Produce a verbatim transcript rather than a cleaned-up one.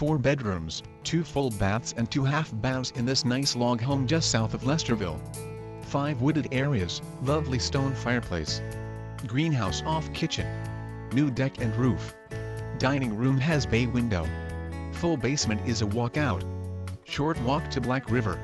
four bedrooms, two full baths and two half baths in this nice log home just south of Lesterville. Five wooded areas, lovely stone fireplace, greenhouse off kitchen, new deck and roof. Dining room has bay window. Full basement is a walkout. Short walk to Black River.